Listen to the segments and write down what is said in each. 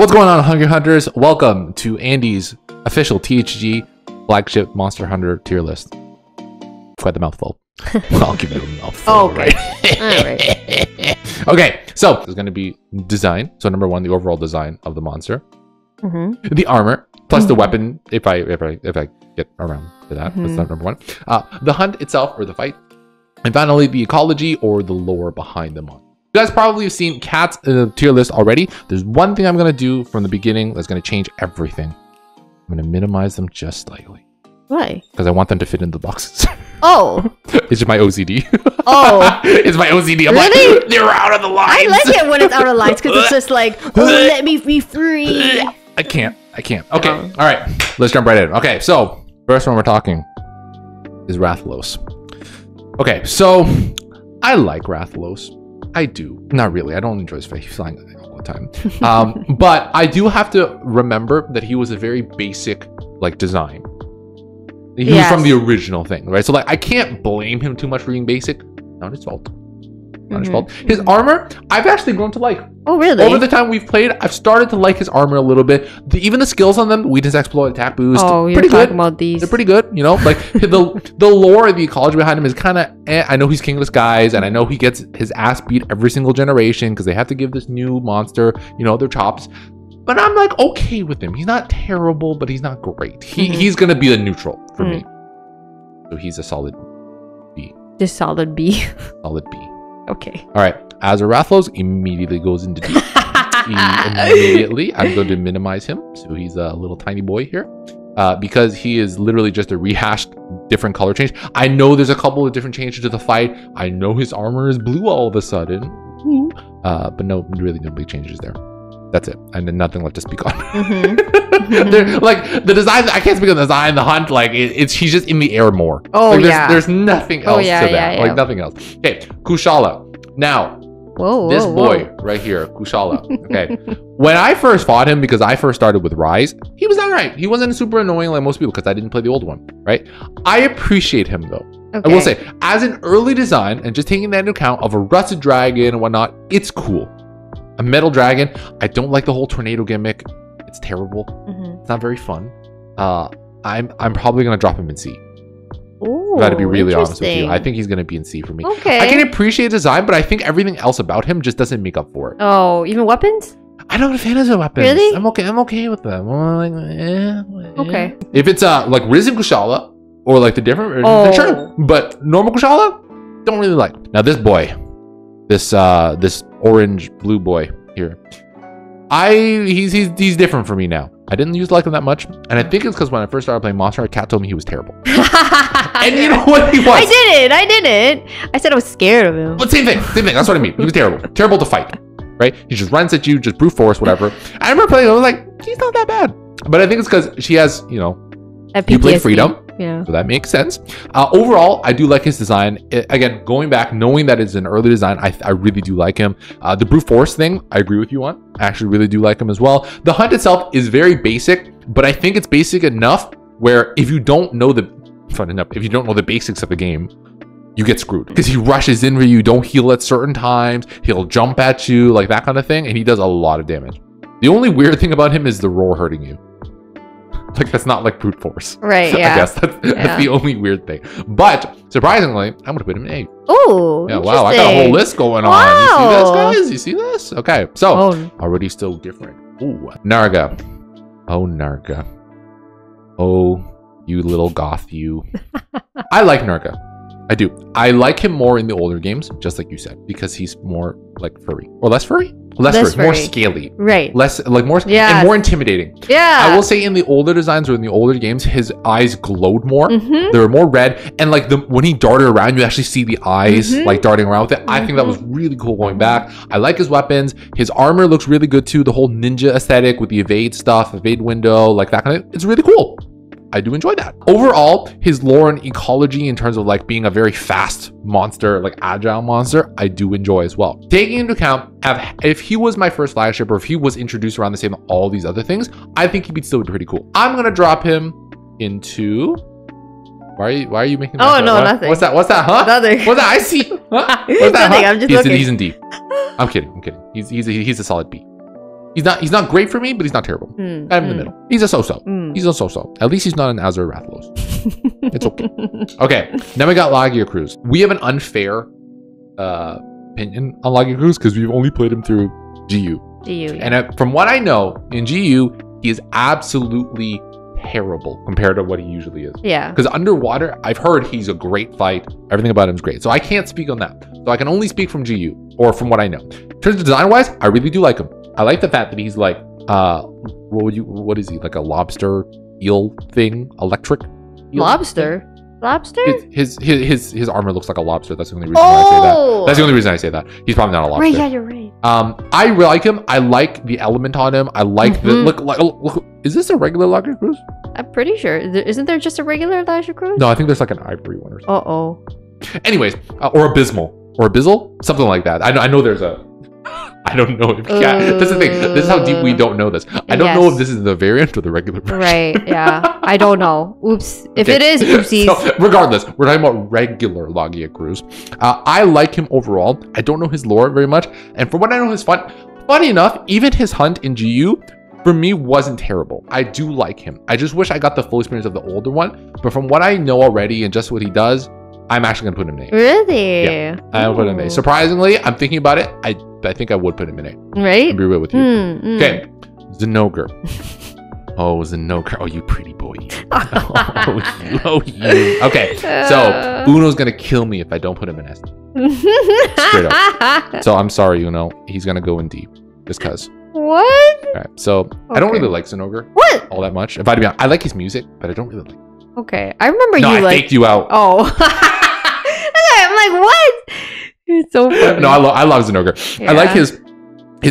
What's going on, Hungry Hunters? Welcome to Andy's official THG flagship Monster Hunter tier list. Quite the mouthful. I'll give it a mouthful. Oh, okay. Right? All right. Okay, so there's going to be design. So number one, the overall design of the monster. Mm-hmm. The armor, plus the weapon, if I get around to that. Mm-hmm. That's not number one. The hunt itself, or the fight. And finally, the ecology or the lore behind the monster. You guys probably have seen Cat's tier list already. There's one thing I'm going to do from the beginning that's going to change everything. I'm going to minimize them just slightly. Why? Because I want them to fit in the boxes. Oh. It's just my OCD. Oh. It's my OCD. I'm really? Like, they're out of the lines. I like it when it's out of lines because it's just like, oh, let me be free. I can't. I can't. Okay. All right. Let's jump right in. Okay. So first one we're talking is Rathalos. Okay. So I like Rathalos. I do. Not really. I don't enjoy his face flying all the time. But I do have to remember that he was a very basic like design. He yes. was from the original thing, right? So like I can't blame him too much for being basic. Not his fault. Not his fault. His armor, I've actually grown to like. Oh really? Over the time we've played, I've started to like his armor a little bit. Even the skills on them, weakness exploit, attack boost, oh, you're pretty good. About these. They're pretty good, you know. Like the lore and the ecology behind him is kind of. Eh. I know he's king of the skies, and I know he gets his ass beat every single generation because they have to give this new monster, you know, their chops. But I'm like okay with him. He's not terrible, but he's not great. He's gonna be a neutral for me. So he's a solid B. Just solid B. Solid B. Okay. All right. Azure Rathalos immediately goes into D. Immediately, I'm going to minimize him. So he's a little tiny boy here, because he is literally just a rehashed different color change. I know there's a couple of different changes to the fight. I know his armor is blue all of a sudden, but no, really no big changes there. That's it. And then nothing left to speak on. Like the design, I can't speak on the design, the hunt, like he's just in the air more. Oh, like, there's nothing else to that. Yeah, like nothing else. Okay, Kushala. Now, this boy right here, Kushala. Okay. When I first fought him, because I first started with Rise, he was all right. He wasn't super annoying like most people because I didn't play the old one, right? I appreciate him though. Okay. I will say, as an early design and just taking that into account of a rusted dragon and whatnot, it's cool. A metal dragon. I don't like the whole tornado gimmick. It's terrible. It's not very fun. I'm probably gonna drop him in C. Ooh, gotta be really honest with you. I think he's gonna be in C for me. Okay. I can appreciate design, but I think everything else about him just doesn't make up for it. Oh, even weapons? I'm not a fan of the weapons. Really? I'm okay with them. Like, okay. If it's like Risen Kushala or like the different, then sure. But normal Kushala, don't really like. Now this boy. This orange blue boy here, he's different for me now. I didn't used to like him that much, and I think it's because when I first started playing Monster, Cat told me he was terrible. And you know what he was? I didn't. I said I was scared of him. But same thing. That's what I mean. He was terrible, terrible to fight. Right? He just runs at you, just brute force, whatever. I remember playing. I was like, he's not that bad. But I think it's because she has, you know, you play Freedom. Yeah. So that makes sense. Overall, I do like his design. Again, going back, knowing that it's an early design, I really do like him. The brute force thing, I agree with you on. I actually really do like him as well. The hunt itself is very basic, but I think it's basic enough where if you don't know the basics of the game, you get screwed. Because he rushes in where you don't heal at certain times. He'll jump at you, like that kind of thing, and he does a lot of damage. The only weird thing about him is the roar hurting you. Like, that's not like brute force. Right, yeah. I guess that's the only weird thing. But, surprisingly, I'm going to put him in A. Ooh, yeah, wow, I got a whole list going on. You see this, guys? You see this? Okay, so, already still different. Ooh, Narga. Oh, Narga. Oh, you little goth, you. I like Narga. I do. I like him more in the older games, just like you said, because he's more, like, furry. Or less furry? Less furry. More scaly. Right. Less, like, more, and more intimidating. Yeah. I will say in the older designs or in the older games, his eyes glowed more. They were more red. And, like, when he darted around, you actually see the eyes, like, darting around with it. I think that was really cool going back. I like his weapons. His armor looks really good, too. The whole ninja aesthetic with the evade stuff, evade window, like, that kind of thing. It's really cool. I do enjoy that. Overall, his lore and ecology in terms of like being a very fast monster, like agile monster, I do enjoy as well. Taking into account if he was my first flagship or if he was introduced around the same all these other things, I think he'd still be pretty cool. I'm gonna drop him into. Why are you making that? Oh, no, what? Nothing. What's that? Huh? Nothing. What's that? I see. Huh? What's that? Nothing, huh? I'm just looking. He's in D. I'm kidding. He's a solid B. He's not great for me, but he's not terrible. I'm in the middle. He's a so-so. He's a so-so. At least he's not an Azure Rathalos. It's okay. Okay. Now we got Lagiacrus. We have an unfair opinion on Lagiacrus because we've only played him through GU. GU. Yeah. And from what I know, in GU, he is absolutely terrible compared to what he usually is. Yeah. Because underwater, I've heard he's a great fight. Everything about him is great. So I can't speak on that. So I can only speak from GU or from what I know. In terms of design-wise, I really do like him. I like the fact that he's like, what is he? Like a lobster eel thing? Electric? Eel lobster? Thing? Lobster? His armor looks like a lobster. That's the only reason I say that. That's the only reason I say that. He's probably not a lobster. Right, yeah, you're right. I really like him. I like the element on him. I like the look. Is this a regular Lagiacrus? I'm pretty sure. Isn't there just a regular Lagiacrus? No, I think there's like an ivory one or something. Anyways, or abysmal. Or abyssal? Something like that. I know there's a I don't know if that's the thing. This is how deep we don't know this. I don't know if this is the variant or the regular version. Right, yeah. I don't know. Oops. If it is, oopsies. So, regardless, we're talking about regular Lagiacrus. I like him overall. I don't know his lore very much. And from what I know, his funny enough, even his hunt in GU, for me, wasn't terrible. I do like him. I just wish I got the full experience of the older one. But from what I know already and just what he does, I'm actually going to put him in 8. Really? Yeah, I'll put him in 8. Surprisingly, I'm thinking about it. I think I would put him in 8. Right? I'll be real with you. Okay. Zinogre. Oh, Zinogre. Oh, you pretty boy. Oh, you. Okay. So, Uno's going to kill me if I don't put him in S. Straight up. So, I'm sorry, Uno. He's going to go in D. Just because. What? All right. So, okay. I don't really like Zinogre. What? All that much. If I had to be honest, I like his music, but I don't really like him. Okay. I remember I faked you out. Oh. I'm like, what? It's so funny. No, I love Zinogre. Yeah. I like his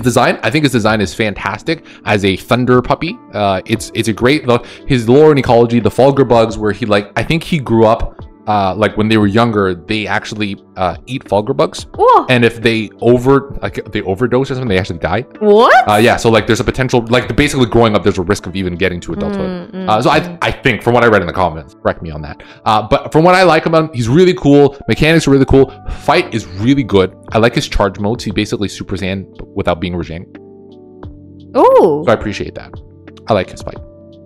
design. I think his design is fantastic as a thunder puppy. It's a great look. His lore and ecology, the Fulgur bugs, where he like I think he grew up like when they were younger, they actually eat Fulgur bugs. Whoa. And if they overdose or something, they actually die. What? Yeah. So like, there's a potential like basically growing up, there's a risk of even getting to adulthood. So I think from what I read in the comments, correct me on that. But from what I like about him, he's really cool. Mechanics are really cool. Fight is really good. I like his charge modes. He basically Super Saiyan without being Rajang. Oh. So I appreciate that. I like his fight.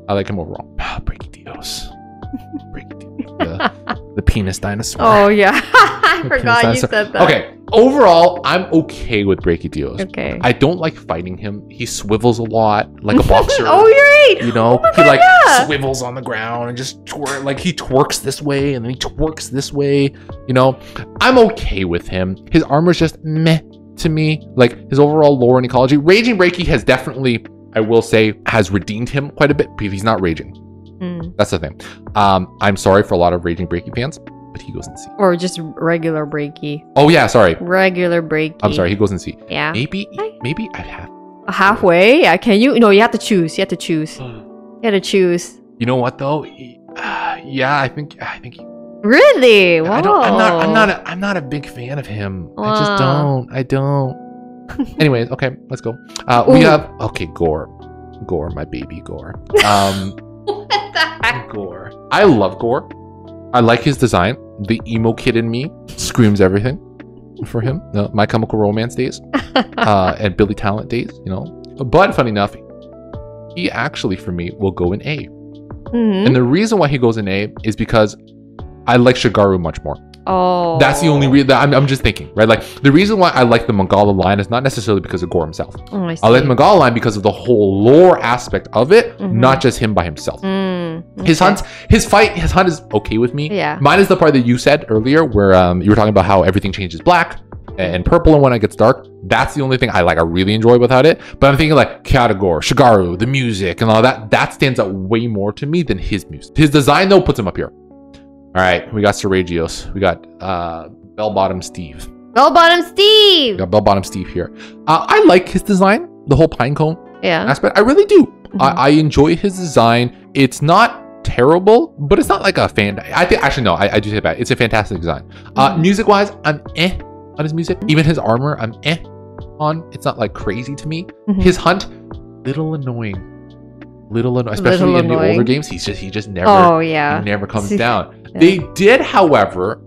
I like him overall. Brachydios. The penis dinosaur. Oh yeah, I forgot you said that. Okay, overall, I'm okay with Brachydios. Okay. I don't like fighting him. He swivels a lot, like a boxer. Oh, you're right. You know, he swivels on the ground and just he twerks this way and then he twerks this way. You know, I'm okay with him. His armor's just meh to me. Like his overall lore and ecology. Raging Brachy has definitely, I will say, has redeemed him quite a bit because he's not raging. That's the thing. I'm sorry for a lot of Raging Brachy fans, but he goes in C. Or just regular Brachy. Oh yeah, sorry. Regular Brachy. I'm sorry, he goes in C. Yeah. Maybe I have halfway. Yeah. Can you? No, you have to choose. You have to choose. You have to choose. You know what though? Yeah, I think. Really? Wow. I'm not a big fan of him. Wow. I just don't. Anyways, okay, let's go. We have Gore, my baby Gore. What the heck? Gore. I love Gore. I like his design. The emo kid in me screams everything for him. My Chemical Romance days and Billy Talent days, you know. But funny enough, he actually for me will go in A. And the reason why he goes in A is because I like Shagaru much more. Oh, that's the only reason. I'm just thinking, right? Like the reason why I like the Mangala line is not necessarily because of Gore himself. Oh, I like the Mangala line because of the whole lore aspect of it, not just him by himself. Okay. His hunt is okay with me. Yeah. Mine is the part that you said earlier where you were talking about how everything changes black and purple, and when it gets dark, that's the only thing I like. I really enjoy without it. But I'm thinking like Kyatagore, Shagaru, the music, and all that. That stands out way more to me than his music. His design though puts him up here. All right, we got Seregios. We got Bell-Bottom Steve. Bell-Bottom Steve! We got Bell-Bottom Steve here. I like his design, the whole pinecone aspect. I really do. I enjoy his design. It's not terrible, but it's not like a fan. Actually, no, I do say that. It's a fantastic design. Music-wise, I'm eh on his music. Even his armor, I'm eh on. It's not like crazy to me. His hunt, little annoying. Especially in the older games, he just never never comes down. Yeah. They did, however,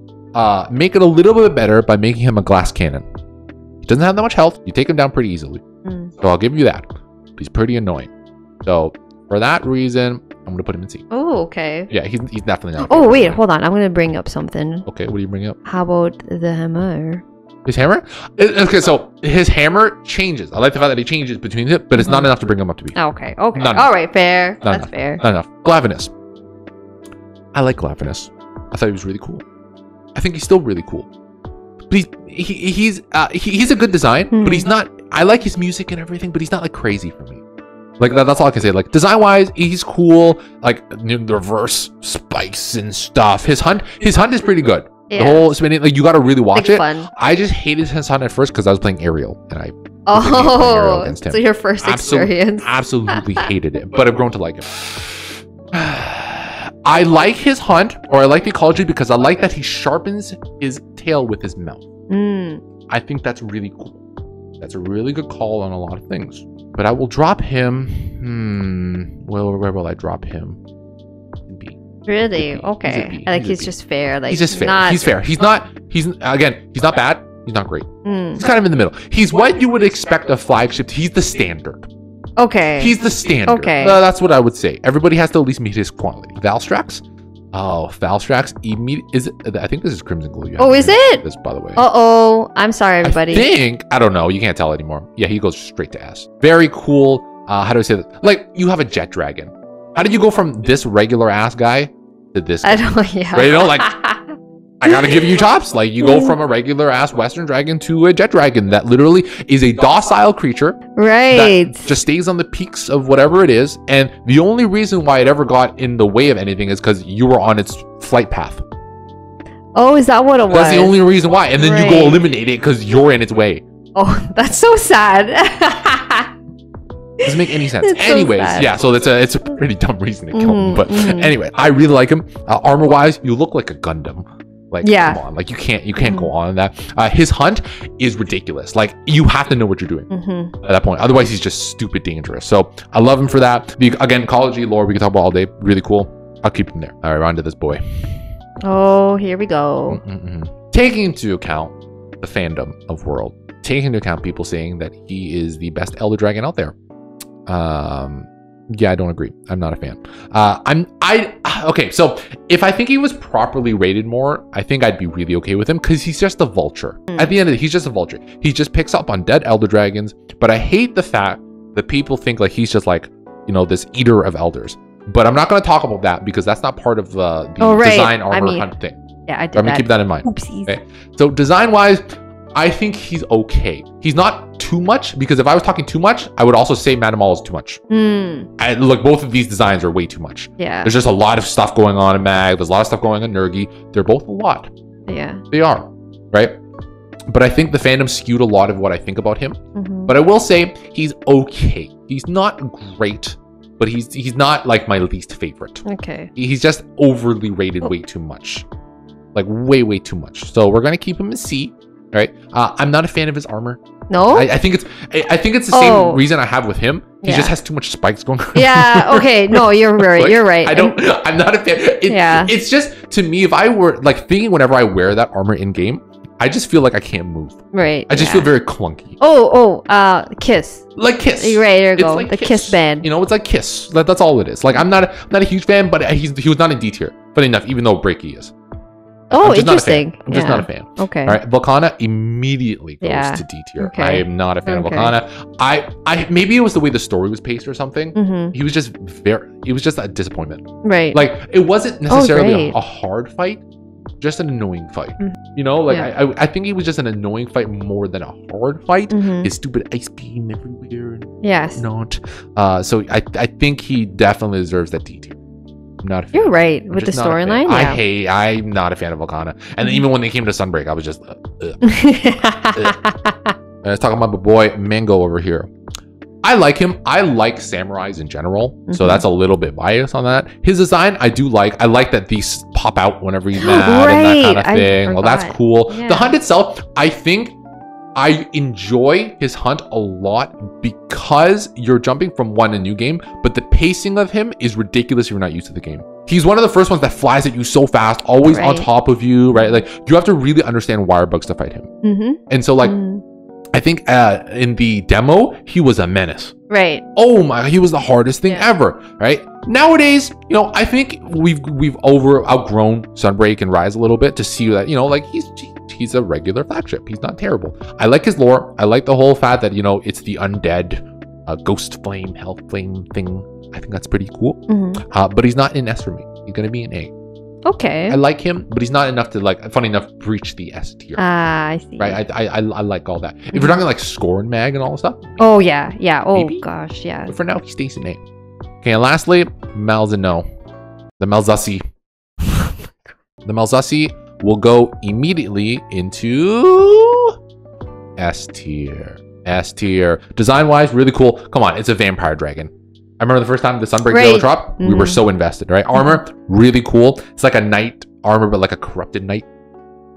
make it a little bit better by making him a glass cannon. He doesn't have that much health. You take him down pretty easily. So I'll give you that. He's pretty annoying. So for that reason, I'm going to put him in C. Oh, okay. Yeah, he's definitely not. Oh, wait, hold on. I'm going to bring up something. Okay, what do you bring up? How about the hammer? His hammer? Okay, so his hammer changes. I like the fact that he changes between it, but it's not enough to bring him up to B. Okay, okay. All right, fair. That's fair. Not enough. Glavenus. I like Glavenus. I thought he was really cool. I think he's still really cool. But he's a good design, but he's not... I like his music and everything, but he's not like crazy for me. Like that's all I can say. Like design-wise, he's cool. Like reverse spikes and stuff. His hunt is pretty good. Yeah. The whole spinning, like you got to really watch it. Fun. I just hated his hunt at first because I was playing Ariel and I. Oh, Ariel against him. So your first experience. Absolutely hated it, but I've grown to like it. I like his hunt, or I like the ecology because I like that he sharpens his tail with his mouth. Mm. I think that's really cool. That's a really good call on a lot of things. But I will drop him. Where will I drop him? B. Really? B. Okay. He's like he's just fair. Like he's fair. He's not bad. He's not great. He's kind of in the middle. He's what you would expect a flagship. He's the standard. Okay. He's the standard. Okay. That's what I would say. Everybody has to at least meet his quality. Valstrax. Oh, Valstrax. I think this is Crimson Glory. Oh, is it? This, by the way. Uh-oh. I'm sorry, everybody. I don't know. You can't tell anymore. Yeah, he goes straight to S. Very cool. How do I say that? Like, you have a jet dragon. How did you go from this regular ass guy to this? I don't, yeah. Right, you know, like, I gotta give you chops. Like, you go from a regular ass Western dragon to a jet dragon that literally is a docile creature. Right. That just stays on the peaks of whatever it is. And the only reason why it ever got in the way of anything is because you were on its flight path. Oh, is that what it was? That's the only reason why. And then you go eliminate it because you're in its way. Oh, that's so sad. Doesn't make any sense. Anyways, so yeah, so it's a pretty dumb reason to kill him. But anyway, I really like him. Armor-wise, you look like a Gundam. Like, yeah, come on, like you can't go on that. His hunt is ridiculous. Like, you have to know what you're doing at that point. Otherwise, he's just stupid dangerous. So I love him for that. Again, ecology, lore, we can talk about all day. Really cool. I'll keep him there. All right, on to this boy. Oh, here we go. Taking into account the fandom of World, taking into account people saying that he is the best Elder Dragon out there. Yeah, I don't agree. I'm not a fan. Okay, so if I think he was properly rated more, I think I'd be really okay with him because he's just a vulture. At the end of the day, he's just a vulture. He just picks up on dead elder dragons, but I hate the fact that people think like he's just like, you know, this eater of elders. But I'm not going to talk about that because that's not part of the design armor hunt thing. Yeah, I did. So I'm going to keep that in mind. Oopsies. Okay? So design-wise, I think he's okay. He's not too much because if I was talking too much, I would also say Magnamalo is too much. Look, both of these designs are way too much. Yeah. There's just a lot of stuff going on in Mag. There's a lot of stuff going on in Nergi. They're both a lot. Yeah. They are, right? But I think the fandom skewed a lot of what I think about him. But I will say he's okay. He's not great, but he's not like my least favorite. Okay. He's just overly rated way too much. Like way too much. So we're going to keep him in C. Right, I'm not a fan of his armor. No, I think it's the same reason I have with him. He just has too much spikes going on. Yeah. Okay. No, you're right. Like, you're right. I'm not a fan. It's just, to me, if I were like thinking, whenever I wear that armor in game, I just feel like I can't move. Right. I just feel very clunky. Kiss. Like Kiss. Right. There you go. Like the Kiss band. You know, it's like Kiss. That's all it is. Like, I'm not a huge fan, but he was not in D tier. But enough, even though Brachy is. Oh, interesting. I'm just not a fan. Okay. All right. Volcana immediately goes to D tier. Okay. I am not a fan of Volcana. I maybe it was the way the story was paced or something. It was just a disappointment. Right. Like, it wasn't necessarily a hard fight, just an annoying fight. You know, like I think it was just an annoying fight more than a hard fight. His stupid ice beam everywhere. Yes. Not. So I think he definitely deserves that D tier. Not a fan. You're right. I'm with the storyline, I'm not a fan of Volcana. And even when they came to Sunbreak, I was just let's talk about my boy Mango over here. I like him. I like samurais in general, so that's a little bit biased on that. His design, I do like. I like that these pop out whenever he's mad and that kind of thing. Well, that's cool. Yeah. The hunt itself, I think I enjoy his hunt a lot because you're jumping from one to new game, but the pacing of him is ridiculous if you're not used to the game. He's one of the first ones that flies at you so fast, always on top of you, right? Like, you have to really understand wire bugs to fight him. And so, like, I think in the demo, he was a menace. Right. Oh my, he was the hardest thing ever, right? Nowadays, you know, I think we've outgrown Sunbreak and Rise a little bit to see that, you know, like he's a regular flagship. He's not terrible. I like his lore. I like the whole fact that, you know, it's the undead ghost flame, hell flame thing. I think that's pretty cool. Mm-hmm. But he's not an S for me. He's going to be an A. Okay. I like him, but he's not enough to, like, funny enough, breach the S tier. Ah, I see. Right? I like all that. If you're talking like score and mag and all this stuff. Oh, yeah. Yeah. Oh, maybe? Gosh. Yeah. But for now, he stays an A. Okay. And lastly, Malzeno. The Malzassi. The Malzassi will go immediately into S tier. S tier. Design wise, really cool. Come on. It's a vampire dragon. I remember the first time the Sunbreak Zilla dropped, we were so invested, right? Armor, really cool. It's like a knight armor, but like a corrupted knight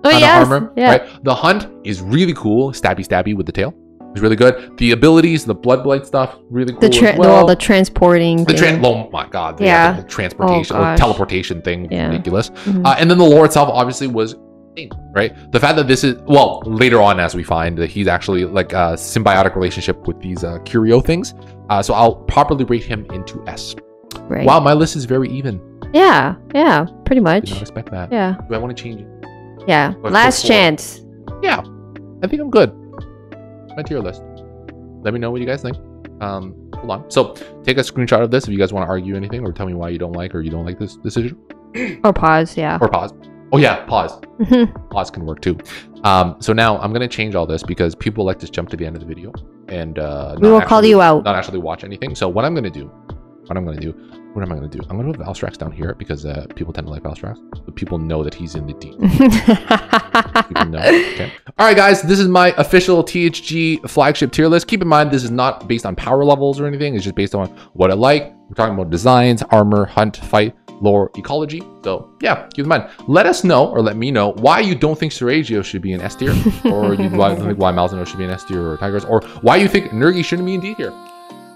kind of armor, right? The hunt is really cool, stabby with the tail. It's really good. The abilities, the bloodblight stuff, really cool as well. The transporting thing. Oh my god. The transportation, teleportation thing, ridiculous. And then the lore itself obviously was right, the fact that this is, well, later on as we find that he's actually like a symbiotic relationship with these curio things, so I'll properly rate him into S. Right. Wow, my list is very even. Yeah pretty much. Did not expect that. Do I want to change it? But last chance. I think I'm good. My tier list. Let me know what you guys think. Hold on, so take a screenshot of this if you guys want to argue anything or tell me why you don't like this decision, or pause. Oh yeah, pause. Pause can work too. So now I'm gonna change all this because people like to jump to the end of the video and we will call you out, not actually watch anything. So what I'm gonna do, what am I gonna do? I'm gonna put Valstrax down here because people tend to like Valstrax. But people know that he's in the D. Okay. All right, guys, this is my official THG flagship tier list. Keep in mind, this is not based on power levels or anything. It's just based on what I like. We're talking about designs, armor, hunt, fight, lore, ecology. So yeah, keep in mind, let us know, or let me know, why you don't think Seregios should be an S tier, or you don't think why Malzeno should be an S tier or Tigers, or why you think Nergi shouldn't be in D tier.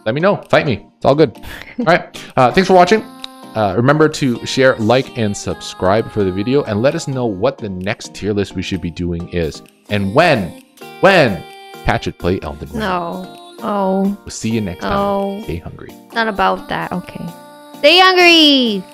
Let me know, fight me, it's all good. All right, thanks for watching. Remember to share, like, and subscribe for the video, and let us know what the next tier list we should be doing is, and when Patch It Play Elden Ring. We'll see you next time. Stay hungry. Not about that. Okay, stay hungry.